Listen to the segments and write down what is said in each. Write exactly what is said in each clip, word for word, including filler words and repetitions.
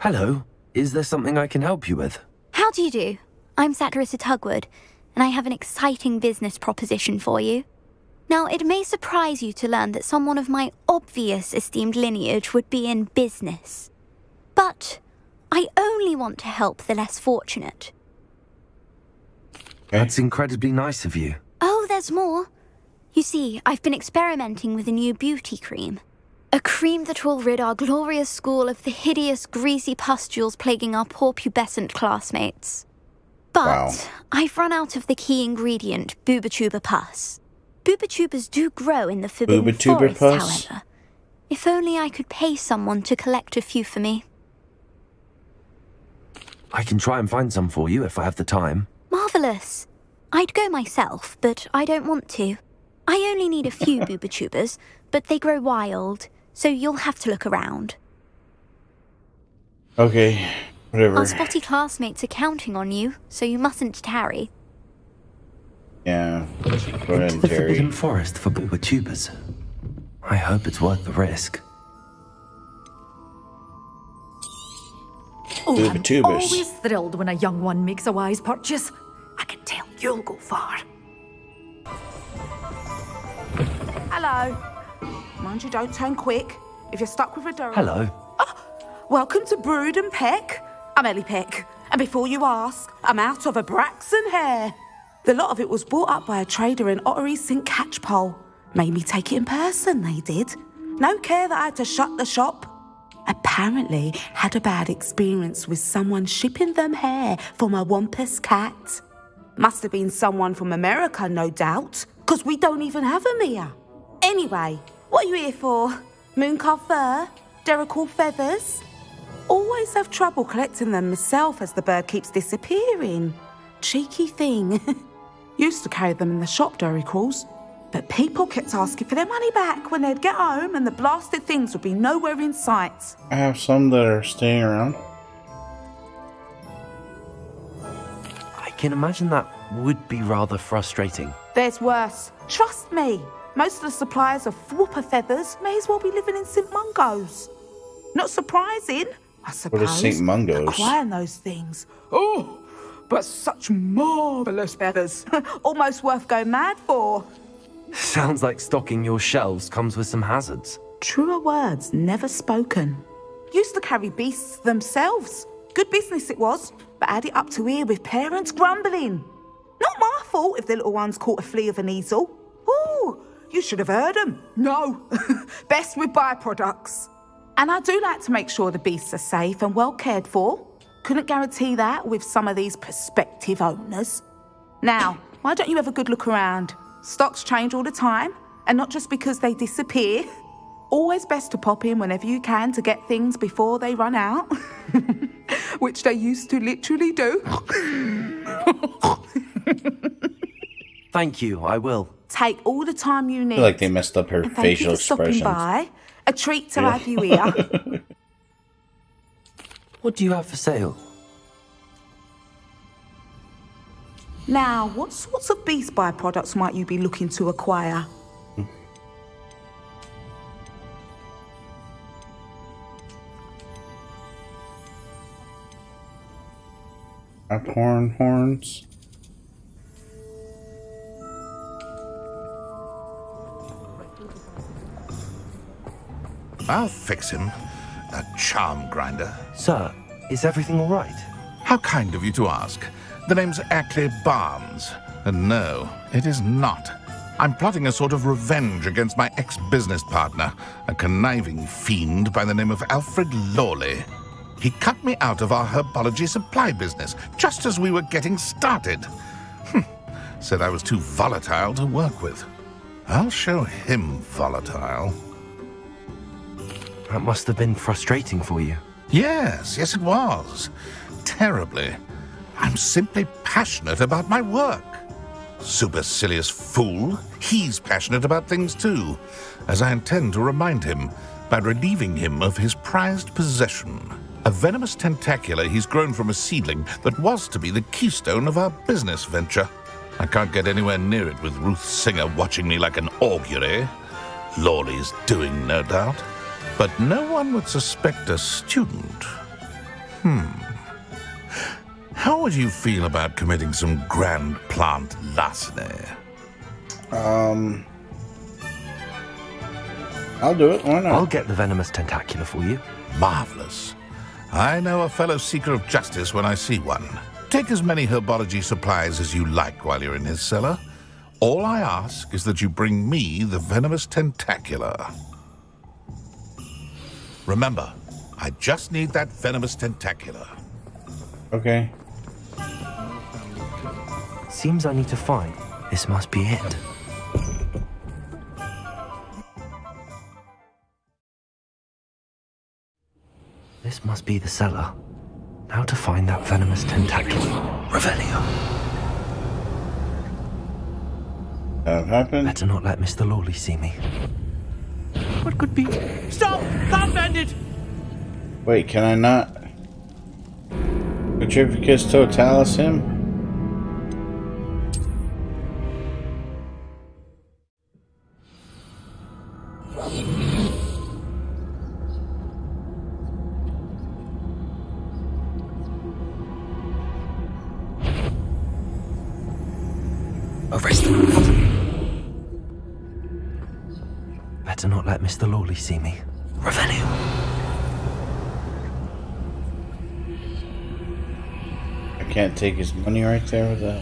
Hello. Is there something I can help you with? How do you do? I'm Satarissa Tugwood, and I have an exciting business proposition for you. Now, it may surprise you to learn that someone of my obvious esteemed lineage would be in business. But I only want to help the less fortunate. That's incredibly nice of you. Oh, there's more. You see, I've been experimenting with a new beauty cream. A cream that will rid our glorious school of the hideous, greasy pustules plaguing our poor pubescent classmates. But wow. I've run out of the key ingredient, booba tuber pus. Booba tubers do grow in the forbidden forest, pus. however. If only I could pay someone to collect a few for me. I can try and find some for you if I have the time. Marvellous. I'd go myself, but I don't want to. I only need a few booba tubers, but they grow wild, so you'll have to look around. Okay, whatever. Our spotty classmates are counting on you, so you mustn't tarry. Yeah, let's go ahead and tarry. Forbidden forest for booba tubers. I hope it's worth the risk. Oh, booba tubers. I'm always thrilled when a young one makes a wise purchase. I can tell you'll go far. Hello. Mind you, don't turn quick. If you're stuck with a Reducto. Hello. Oh, welcome to Brood and Peck. I'm Ellie Peck, and before you ask, I'm out of a Braxton hair. The lot of it was bought up by a trader in Ottery St Catchpole. Made me take it in person, they did. No care that I had to shut the shop. Apparently had a bad experience with someone shipping them hair from a Wampus cat. Must have been someone from America, no doubt, because we don't even have them here. Anyway, what are you here for? Mooncalf fur? Derricle feathers? Always have trouble collecting them myself as the bird keeps disappearing. Cheeky thing. Used to carry them in the shop, Derricles, but people kept asking for their money back when they'd get home and the blasted things would be nowhere in sight. I have some that are staying around. I can imagine that would be rather frustrating. There's worse. Trust me. Most of the suppliers of whooper feathers may as well be living in Saint Mungo's. Not surprising, I suppose. What is Saint Mungo's? Acquiring those things. Oh, but such marvellous feathers. Almost worth going mad for. Sounds like stocking your shelves comes with some hazards. Truer words never spoken. Used to carry beasts themselves. Good business it was, but add it up to here with parents grumbling. Not my fault if the little one's caught a flea of an easel. Ooh. You should have heard them. No. Best with byproducts. And I do like to make sure the beasts are safe and well cared for. Couldn't guarantee that with some of these prospective owners. Now, why don't you have a good look around? Stocks change all the time, and not just because they disappear. Always best to pop in whenever you can to get things before they run out. Which they used to literally do. Thank you, I will. Take all the time you need. I feel like they messed up her facial expressions. Thank you for stopping by. A treat to have you here. What do you have for sale? Now, what sorts of beast byproducts might you be looking to acquire? Horn horns. I'll fix him. A charm grinder. Sir, is everything all right? How kind of you to ask. The name's Ackley Barnes. And no, it is not. I'm plotting a sort of revenge against my ex-business partner, a conniving fiend by the name of Alfred Lawley. He cut me out of our herbology supply business just as we were getting started. Hm. Said I was too volatile to work with. I'll show him volatile. That must have been frustrating for you. Yes, yes it was. Terribly. I'm simply passionate about my work. Supercilious fool. He's passionate about things too, as I intend to remind him by relieving him of his prized possession, a venomous tentacula he's grown from a seedling that was to be the keystone of our business venture. I can't get anywhere near it with Ruth Singer watching me like an augury. Lawley's doing, no doubt. But no one would suspect a student. Hmm. How would you feel about committing some grand plant larceny? Um... I'll do it, why not? I'll get the venomous tentacula for you. Marvellous. I know a fellow seeker of justice when I see one. Take as many herbology supplies as you like while you're in his cellar. All I ask is that you bring me the venomous tentacula. Remember, I just need that venomous tentacula. Okay. Seems I need to find. This must be it. This must be the cellar. Now to find that venomous tentacula. Revelio. That happened. Better not let Mister Lawley see me. What could be? Stop! Can't bend it! Wait, can I not? Petrificus Totalus him? Arrest them. Better not let Mister Lawley see me. Revelio. Can't take his money right there with that.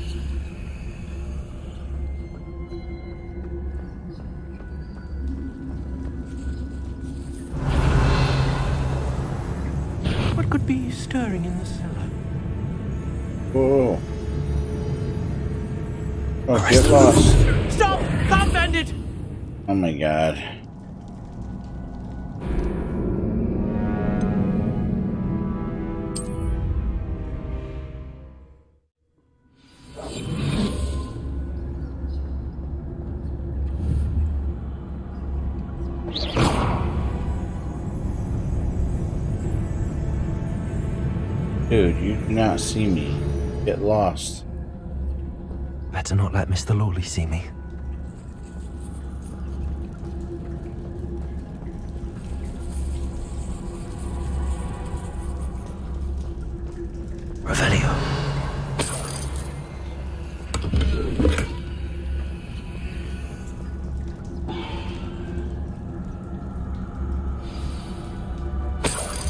What could be stirring in the cellar? Oh. Oh, get lost. Stop! Can't bend it! Oh my god. Dude, you do not see me. Get lost. Better not let Mister Lawley see me. Revelio.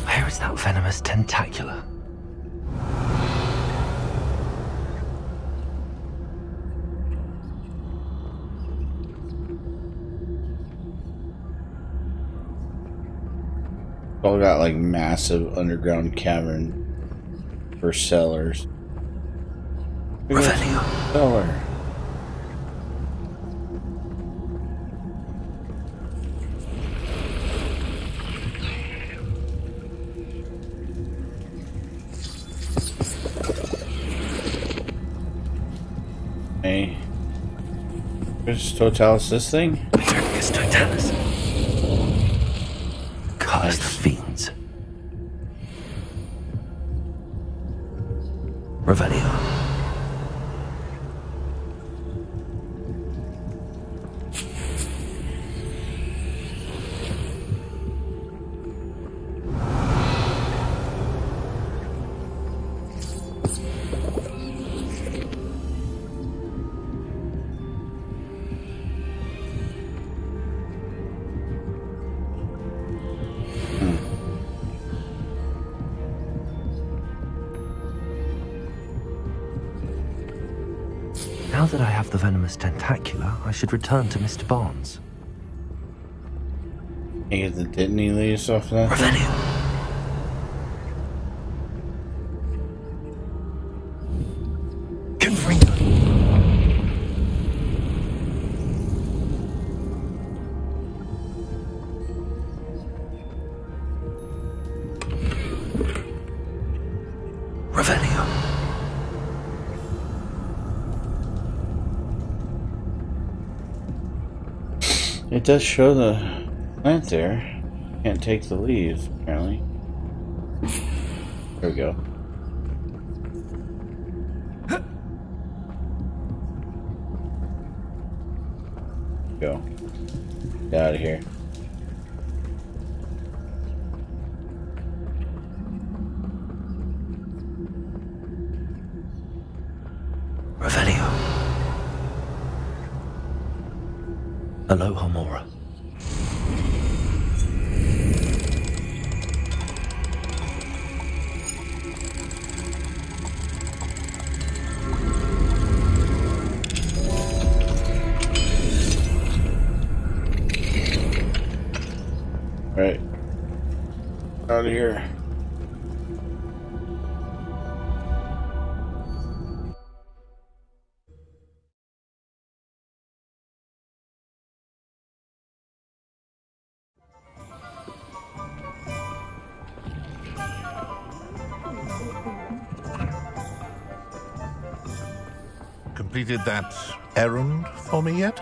Where is that venomous tentacula? All got like massive underground cavern for cellars. Revelio. Cellar. Hey, is Totalus this thing? Petrificus Totalus. Curse the fiends. Revelio. Now that I have the venomous tentacula, I should return to Mister Barnes. Hey, didn't he leave us off that? Revelio. Confringo. Revelio. It does show the plant there. Can't take the leaves, apparently. There we go. Go. Get out of here. Alohomora. Right. Out of here. Completed that errand for me yet?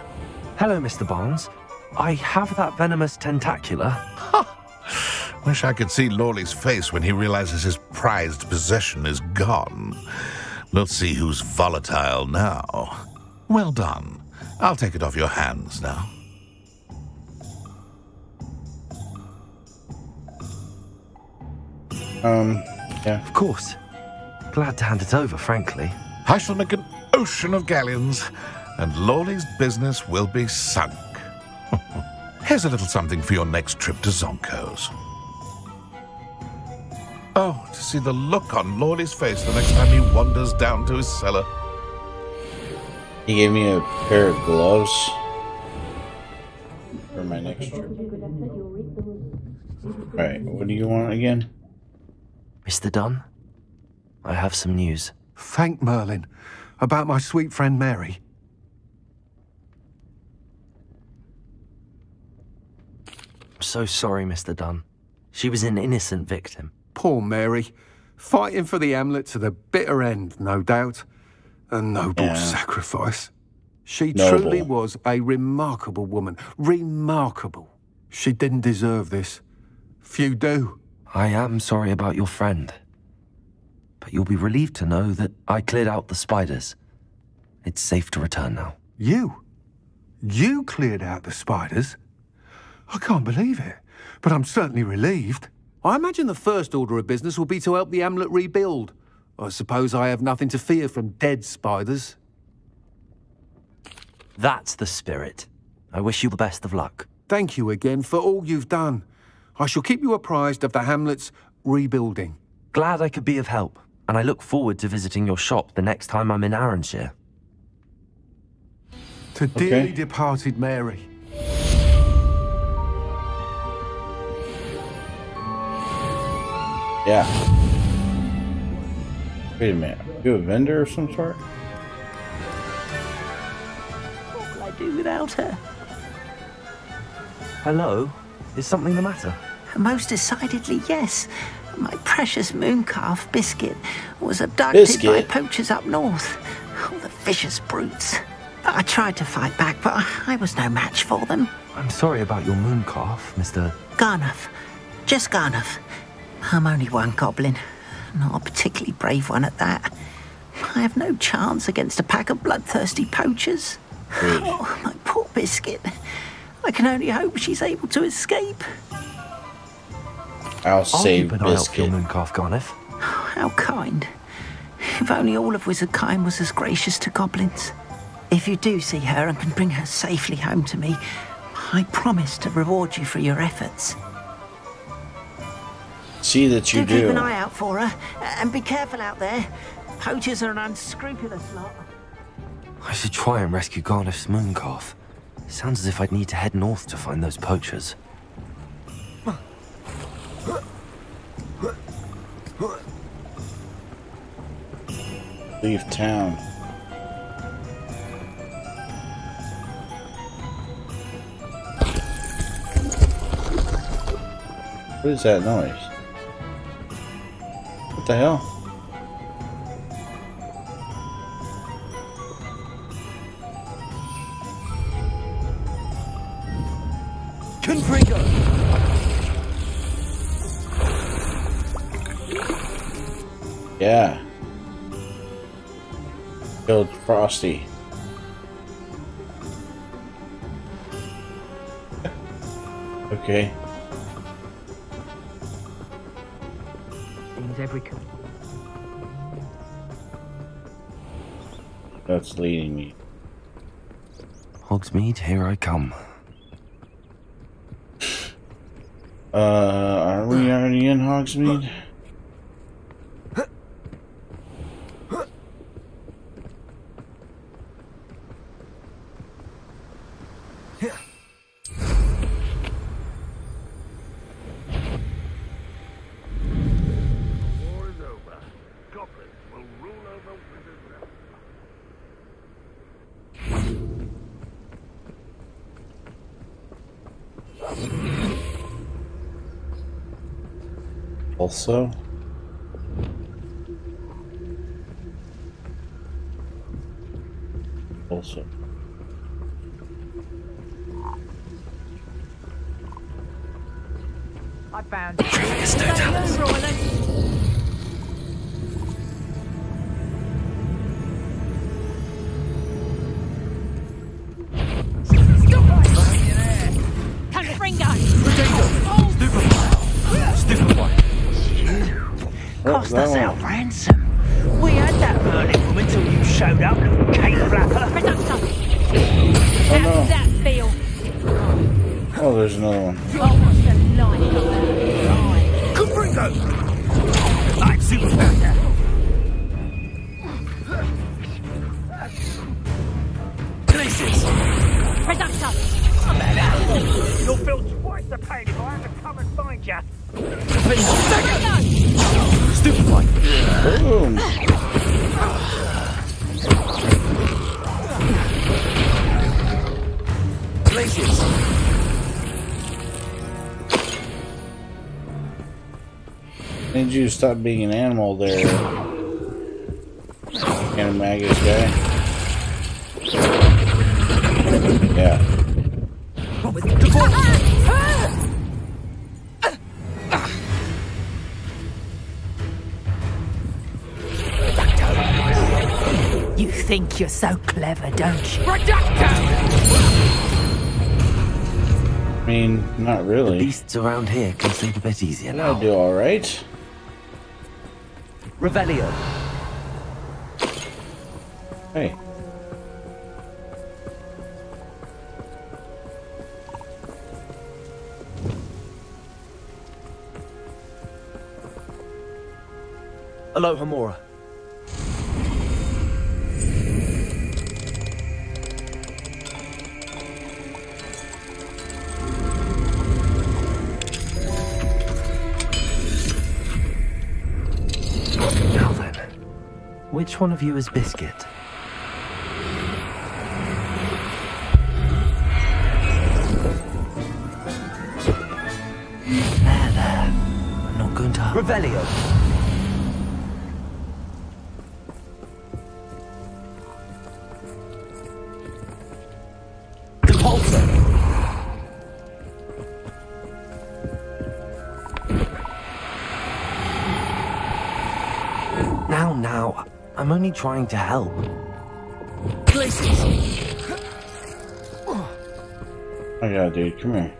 Hello, Mister Barnes. I have that venomous tentacula. Ha! Wish I could see Lawley's face when he realizes his prized possession is gone. Let's see who's volatile now. Well done. I'll take it off your hands now. Um, yeah. Of course. Glad to hand it over, frankly. I shall make an ocean of galleons, and Lawley's business will be sunk. Here's a little something for your next trip to Zonko's. Oh, to see the look on Lawley's face the next time he wanders down to his cellar. He gave me a pair of gloves for my next trip. Alright, what do you want again? Mister Dunn, I have some news. Thank Merlin, about my sweet friend Mary. So sorry, Mister Dunn. She was an innocent victim. Poor Mary. Fighting for the amulet to the bitter end, no doubt. A noble yeah. sacrifice. She noble. truly was a remarkable woman. Remarkable. She didn't deserve this. Few do. I am sorry about your friend. But you'll be relieved to know that I cleared out the spiders. It's safe to return now. You? You cleared out the spiders? I can't believe it, but I'm certainly relieved. I imagine the first order of business will be to help the amulet rebuild. I suppose I have nothing to fear from dead spiders. That's the spirit. I wish you the best of luck. Thank you again for all you've done. I shall keep you apprised of the hamlet's rebuilding. Glad I could be of help, and I look forward to visiting your shop the next time I'm in Aronshire. To okay. dearly departed Mary. Yeah. Wait a minute. Are you a vendor of some sort? What will I do without her? Hello? Is something the matter? Most decidedly, yes. My precious Mooncalf biscuit was abducted biscuit. by poachers up north. Oh, the vicious brutes. I tried to fight back, but I was no match for them. I'm sorry about your Mooncalf, Mister Garneth. Just Garneth. I'm only one goblin, not a particularly brave one at that. I have no chance against a pack of bloodthirsty poachers. Really? Oh, my poor biscuit. I can only hope she's able to escape. I'll save Biscuit. Oh, how kind. If only all of Wizardkind was as gracious to goblins. If you do see her and can bring her safely home to me, I promise to reward you for your efforts. See that you do. do. Keep an eye out for her, and be careful out there. Poachers are an unscrupulous lot. I should try and rescue Garneth's Mooncalf. Sounds as if I'd need to head north to find those poachers. Leave town. What is that noise? What the hell? Confringo. Yeah. Killed Frosty. Okay. Means every. That's leading me. Hogsmeade, here I come. Uh, are we already in Hogsmeade? Also, also, I found it. Petrificus Totalus. Stop right in there. Confringo. Stupefy. Stupefy. Cost us our ransom. We had that early woman till you showed up, little cake wrapper. Reducto. How does that feel? Oh, there's another one. Oh, what's the line on that? Good bring those. I've seen that. Places. Reducto. I'm out. You'll feel twice the pain if I have to come and find you. Stupefy. Boom. Places. Need you to stop being an animal there, Animagus guy. Yeah. What was the You think you're so clever, don't you? Reducto! I mean, not really. The beasts around here can sleep a bit easier now. I'll do all right. Revelio. Hey. Alohomora. Which one of you is Biscuit? There, there. I'm not going to... Revelio! Compulsor! Now, now. I'm only trying to help. Places. Oh yeah, dude, come here.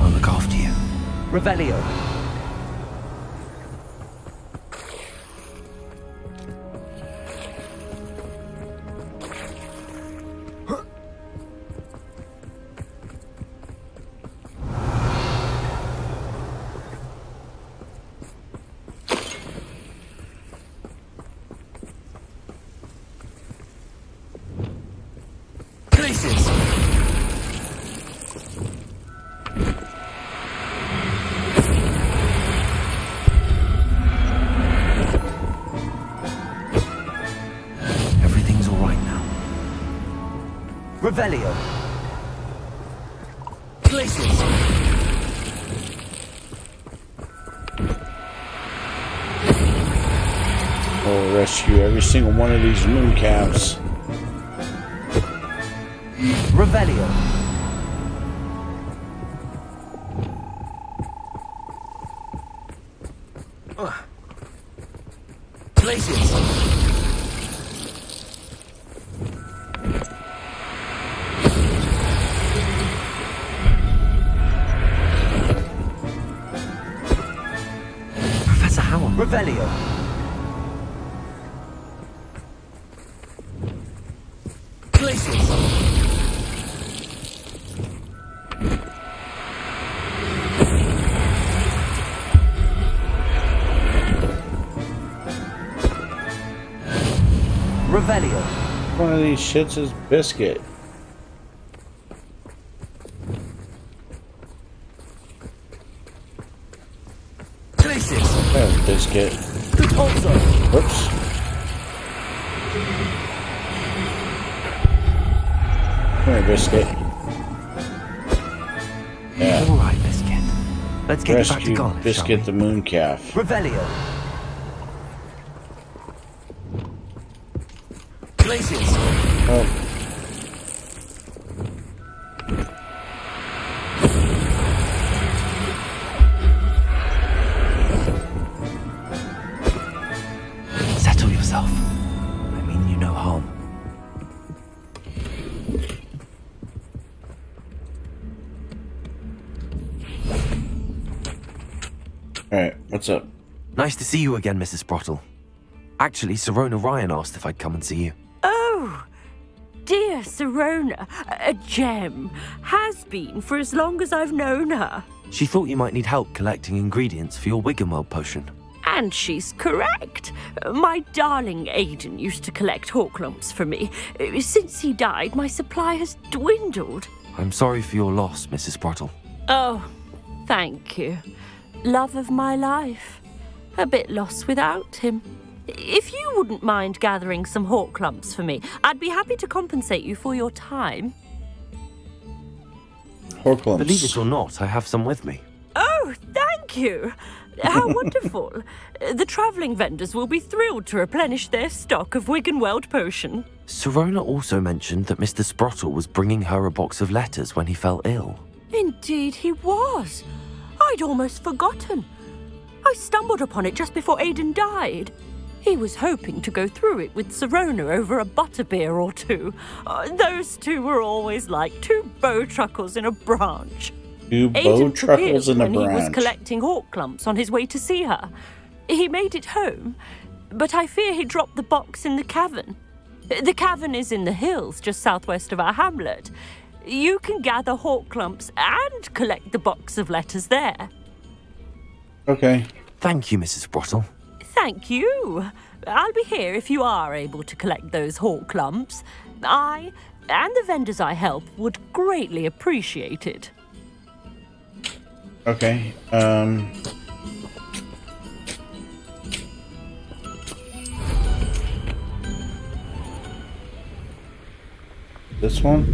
I'll look after you. Revelio. Revelio. Places. I'll rescue every single one of these mooncalves. Revelio. Uh. Places. Revelio. Places. Revelio. One of these shits is biscuit. Biscuit. Whoops. Come here, Biscuit. Yeah. All right, Biscuit. Let's get back to Garneth. Biscuit the Mooncalf. Revelio. Places. Oh. What's up? Nice to see you again, Missus Splottle. Actually, Serona Ryan asked if I'd come and see you. Oh, dear Serona, a gem. Has been for as long as I've known her. She thought you might need help collecting ingredients for your Wigamwell potion. And she's correct. My darling Aiden used to collect hawklumps for me. Since he died, my supply has dwindled. I'm sorry for your loss, Missus Splottle. Oh, thank you. Love of my life. A bit lost without him. If you wouldn't mind gathering some hawk lumps for me, I'd be happy to compensate you for your time. Hawk lumps. Believe it or not, I have some with me. Oh, thank you. How wonderful. The travelling vendors will be thrilled to replenish their stock of Wigamwell potion. Serona also mentioned that Mister Splottle was bringing her a box of letters when he fell ill. Indeed he was. I'd almost forgotten. I stumbled upon it just before Aiden died. He was hoping to go through it with Serona over a butterbeer or two. Uh, those two were always like two bowtruckles in a branch. Two bowtruckles in a branch. Aiden he was collecting hawk clumps on his way to see her. He made it home, but I fear he dropped the box in the cavern. The cavern is in the hills just southwest of our hamlet. You can gather hawk clumps and collect the box of letters there. Okay. Thank you, Missus Splottle. Thank you. I'll be here if you are able to collect those hawk clumps. I and the vendors I help would greatly appreciate it. Okay. Um. This one?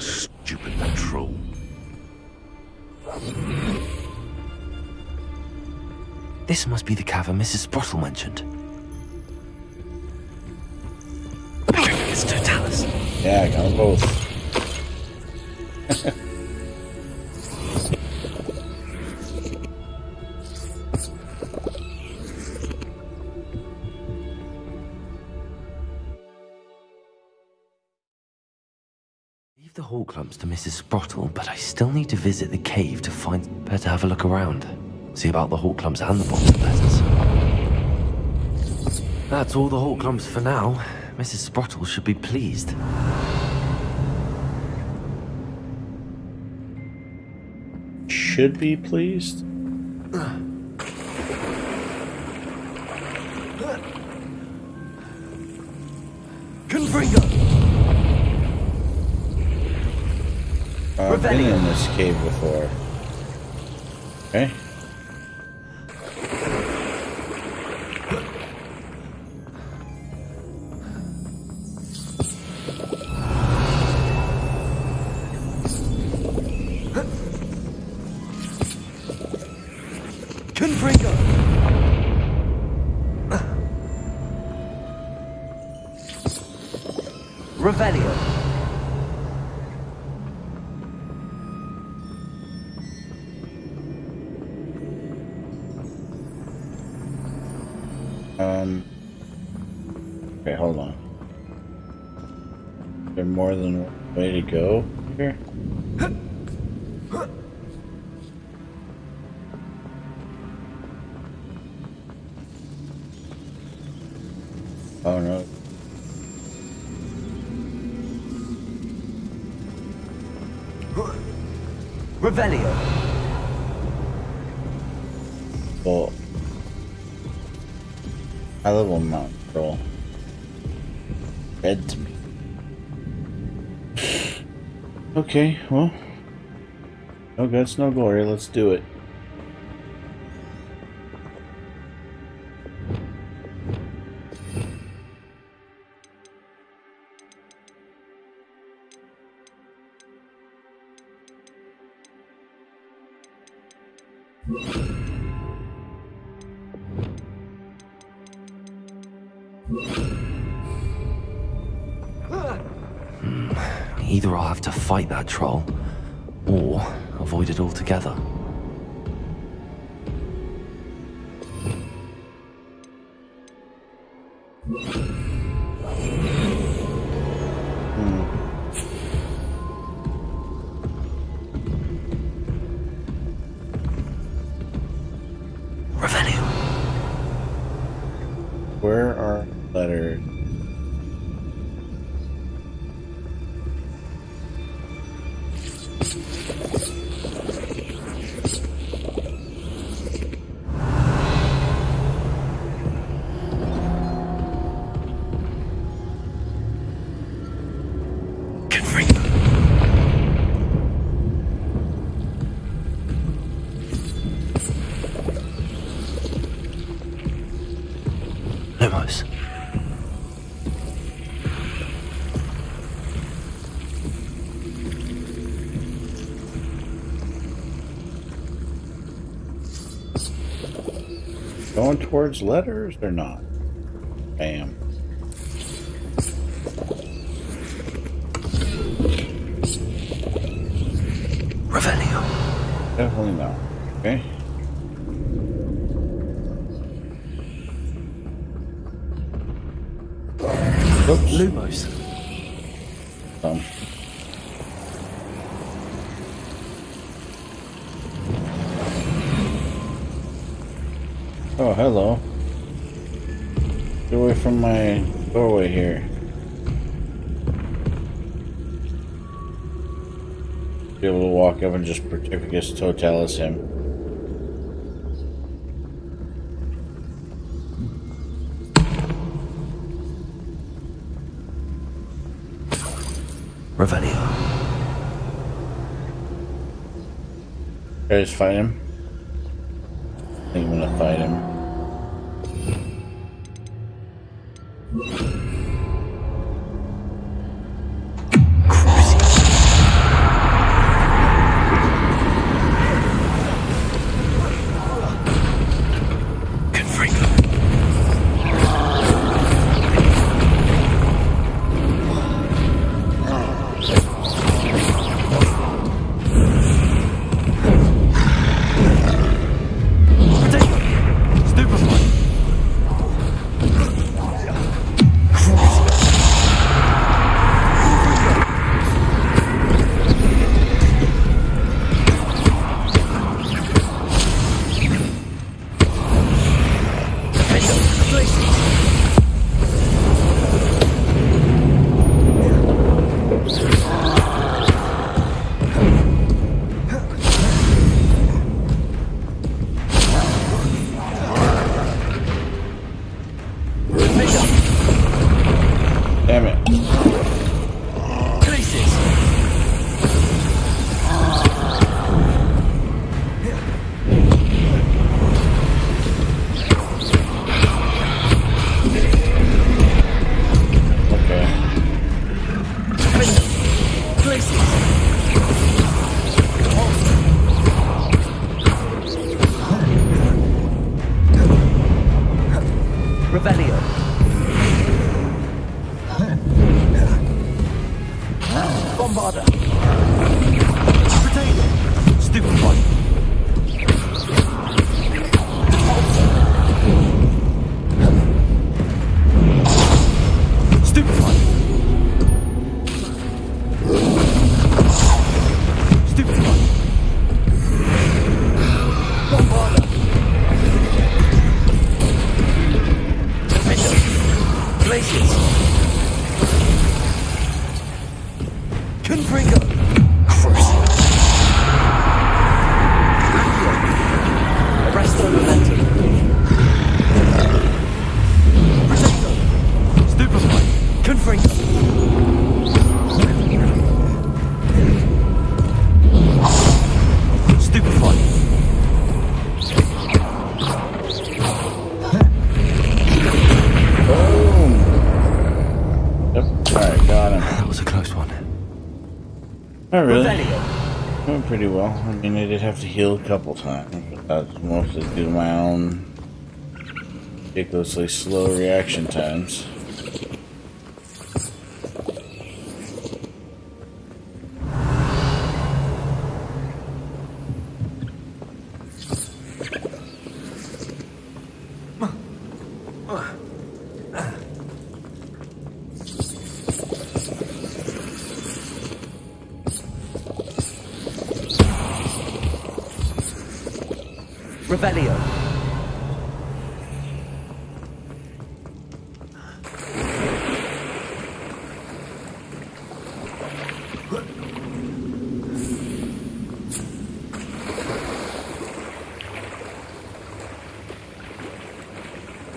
Stupid patrol. This must be the cavern Missus Splottle mentioned. Petrificus Totalus. Yeah, I got them both. The hawk lumps to Missus Splottle, but I still need to visit the cave to find... Better have a look around. See about the hawk lumps and the box of letters. That's all the hawk lumps for now. Missus Splottle should be pleased. Should be pleased? Confringo! Uh, I've been in this cave before. Okay. More than one way to go here. Oh no. Revelio. But I love on that, bro. Dead to me. Okay, well. No guts, no glory, let's do it. Either I'll have to fight that troll, or avoid it altogether. Going towards letters or not? Bam. Revelio. Definitely not. Okay. Oops. Lumos. Um. Oh, hello. Get away from my doorway here. Be able to walk up and just Petrificus Totalus him. Revelio. Can I just fight him? I think I'm gonna fight him. doing pretty well. I mean, I did have to heal a couple times, but that's mostly due to my own ridiculously slow reaction times. Revelio.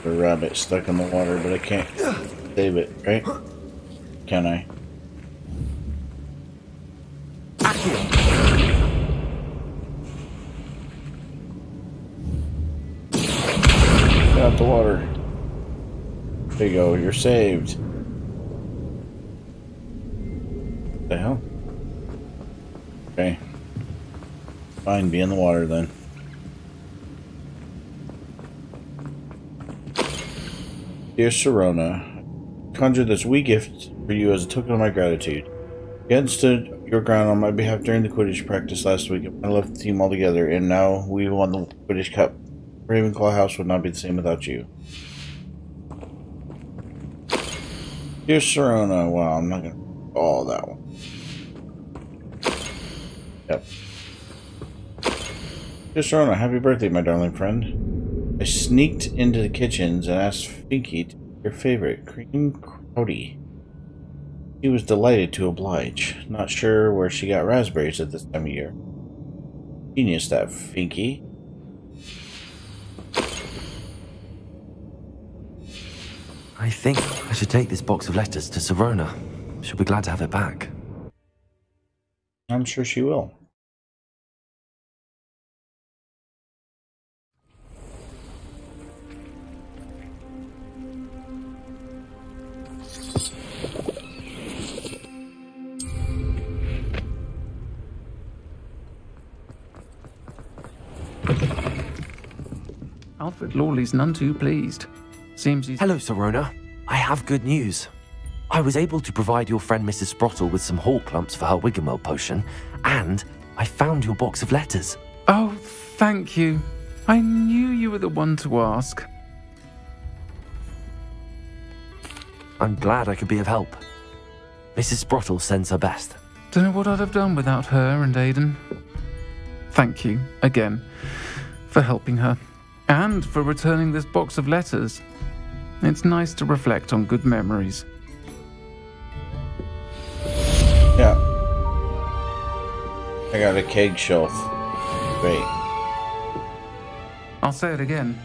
A rabbit stuck in the water, but I can't save it, right? Can I? There you go, you're saved. What the hell? Okay. Fine, be in the water then. Dear Serona, I conjure this wee gift for you as a token of my gratitude. You had stood your ground on my behalf during the Quidditch practice last week. I left the team altogether, and now we won the Quidditch Cup. Ravenclaw House would not be the same without you. Dear Serona, wow, I'm not gonna call that one. Yep. Dear Serona, happy birthday, my darling friend. I sneaked into the kitchens and asked Finky to make your favorite cream crowdie. She was delighted to oblige. Not sure where she got raspberries at this time of year. Genius, that Finky. I think I should take this box of letters to Serona. She'll be glad to have it back. I'm sure she will. Alfred Lawley's none too pleased. Seems he's... Hello, Serona. I have good news. I was able to provide your friend Missus Splottle with some hawklumps for her Wigamwell potion, and I found your box of letters. Oh, thank you. I knew you were the one to ask. I'm glad I could be of help. Missus Splottle sends her best. Don't know what I'd have done without her and Aiden. Thank you again for helping her and for returning this box of letters. It's nice to reflect on good memories. Yeah. I got a keg shelf. Great. I'll say it again.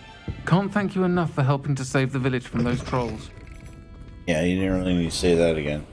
Can't thank you enough for helping to save the village from those trolls. Yeah, you didn't really need to say that again.